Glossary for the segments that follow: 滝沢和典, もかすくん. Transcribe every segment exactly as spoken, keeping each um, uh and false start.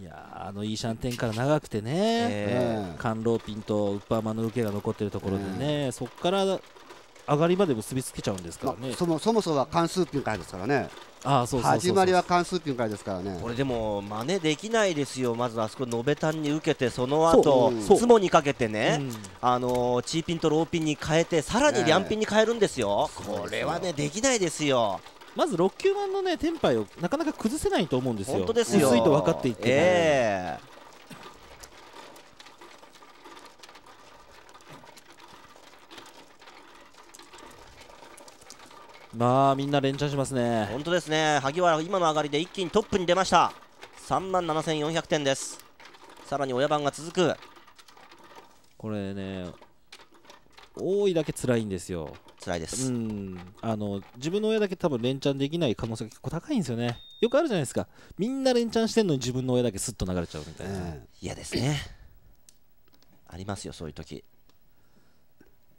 いやー、あのイーシャンテンから長くてね、えー、カンローピンとウッパーマンの受けが残っているところでね、えー、そこから上がりまで結びつけちゃうんですからね、まあ、そもそもそは関数ピンからですからね、始まりは関数ピンからですからね、これでも真似できないですよ、まずあそこ、延べたんに受けて、その後ツモにかけてね、うん、あのー、チーピンとローピンに変えて、さらにリャンピンに変えるんですよ、えー、これはね、できないですよ。まずろっ球盤のねテンパイをなかなか崩せないと思うんですよ。本当ですよ。薄いと分かっていて、えー、まあみんな連チャンしますね。本当ですね。萩原今の上がりで一気にトップに出ました。さんまんななせんよんひゃくてんです。さらに親番が続く。これね多いだけ辛いんですよ。辛いです。うん、あの自分の親だけ多分連チャンできない可能性が結構高いんですよね。よくあるじゃないですか、みんな連チャンしてんのに自分の親だけスッと流れちゃうみたいな。嫌、うん、ですね。ありますよ、そういう時。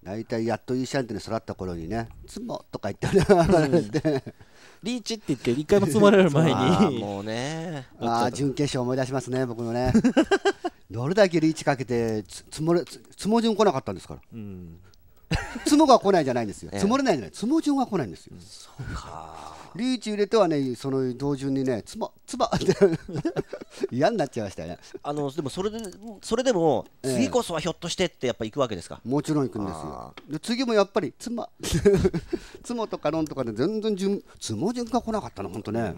大体やっとイーシャンテンに育った頃にね、ツモとか言ってる、うん、リーチって言って一回も積まれる前にもうね、ああ準決勝思い出しますね、僕のねどれだけリーチかけてつもれつも順来なかったんですから、うん、ツモが来ないじゃないんですよ、積もれないじゃない、ツモ順が来ないんですよ。そうか、リーチ入れてはね、その同順にね、ツバツバって嫌になっちゃいましたね。あのでもそれでそれでも次こそはひょっとしてってやっぱ行くわけですか。もちろん行くんですよ。で次もやっぱりツマツモとかロンとかで全然順ツモ順が来なかったの、本当ね。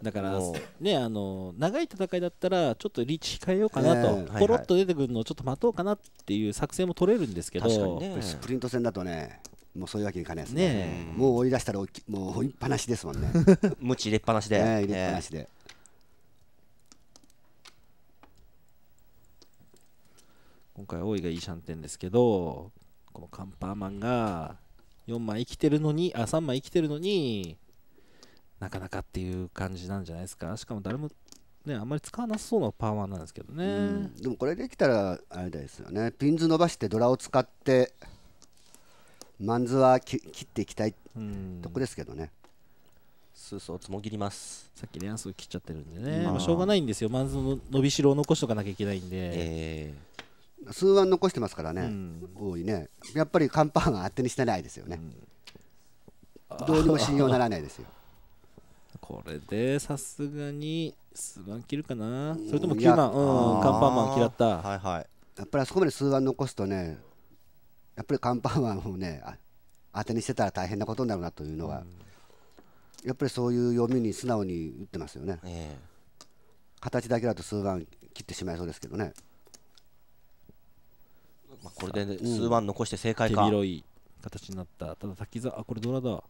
だからね、あの長い戦いだったらちょっとリーチ控えようかなと、ポロッと出てくるのをちょっと待とうかなっていう作戦も取れるんですけど、スプリント戦だとね、もうそういうわけにいかないですね。もう追い出したらもう追いっぱなしですもんね。無知入れっぱなしで、入れっぱなしで。今回多いがイーシャンテンですけど、このカンパーマンがよんまい生きてるのに、あさんまい生きてるのに。なかなかっていう感じなんじゃないですか。しかも誰もねあんまり使わなそうなパーマンなんですけどね、うん、でもこれできたらあれですよね、ピンズ伸ばしてドラを使ってマンズはき切っていきたいとこですけどね。スースをつもぎります。さっきレアンスを切っちゃってるんでね、まあ、しょうがないんですよ。マンズの伸びしろを残しとかなきゃいけないんで、えー、数腕残してますからね、うん、多いね。やっぱりカンパーマン当てにしてないですよね、うん、どうにも信用ならないですよこれでさすがに数番切るかな、それともきゅうばん、うん、カンパーマン嫌った。はいはい、やっぱりあそこまで数番残すとね、やっぱりカンパーマンをね当てにしてたら大変なことになるなというのは、うん、やっぱりそういう読みに素直に打ってますよね、えー、形だけだと数番切ってしまいそうですけどね。まあこれで、ね、数番残して正解か、うん、手広い形になった。ただ滝沢、あ、これドラだ。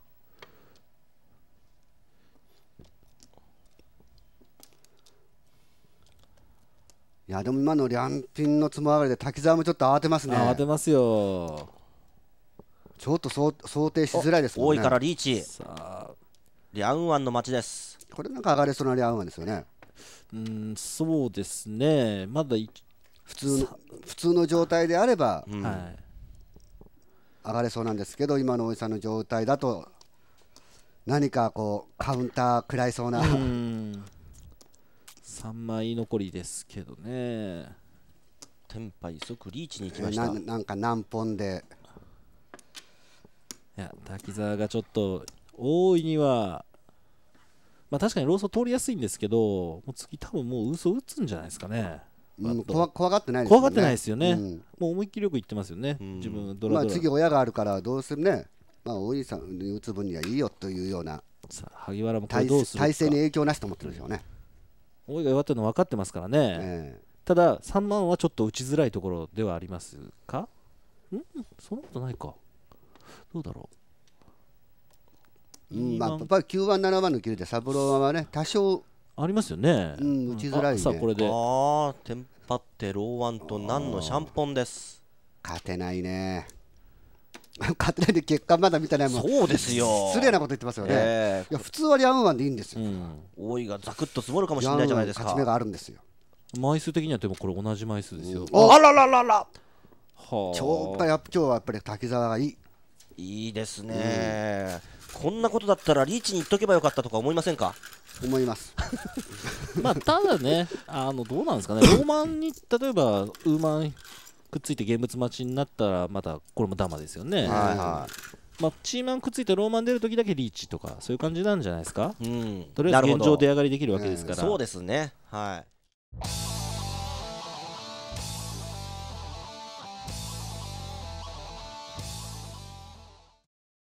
いやでも今のリャンピンのつも上がりで滝沢もちょっと慌てますね。慌てますよ。ちょっと想定しづらいですもんね。多いからリーチ。さあリャンワンの町です。これなんか上がれそうなリャンワンですよね。うーん、そうですね。まだ普通の普通の状態であれば、うん、上がれそうなんですけど、今のおじさんの状態だと何かこうカウンター食らいそうな。うさんまい残りですけどね。テンパイ即リーチに行きました。 な, なんか何本でいや滝沢がちょっと大いにはまあ確かにローソン通りやすいんですけど、もう次多分もう嘘打つんじゃないですかね、うん、怖, 怖がってないですよね。怖がってないですよね、うん、もう思いっきりよくいってますよね、うん、自分ドラドラ、まあ次親があるからどうするね、まあおいさんに打つ分にはいいよというような。さあ萩原もこれどうするか、体勢に影響なしと思ってるんでしょうね。大井が弱ってるの分かってますからね、えー、たださんまんはちょっと打ちづらいところではありますか。ん、そんなことないか、どうだろう、うん、まあ、やっぱりきゅうばんななばんの切れでサブローはね多少ありますよね、うん、打ちづらい、ね、さあこれであテンパってローワンとナンのシャンポンです。勝てないね勝てないで結果まだ見てないもん。そうですよ、失礼なこと言ってますよね、えー、いや普通はリャンワンでいいんですよ、うん、多いがザクッと積もるかもしれないじゃないですか。勝ち目があるんですよ。枚数的にはでもこれ同じ枚数ですよ、うん、あららららはあ超やっぱ今日はやっぱり滝沢がいいいいですね、うん、こんなことだったらリーチにいっとけばよかったとか思いませんか。思いますまあただね、あのどうなんですかね、ローマンに例えばウーマンくっついて現物待ちになったらまたこれもダマですよね。はいはい。まあ、チーマンくっついてローマン出るときだけリーチとかそういう感じなんじゃないですか、うん、とりあえず現状出上がりできるわけですから、うん、そうですね、はい。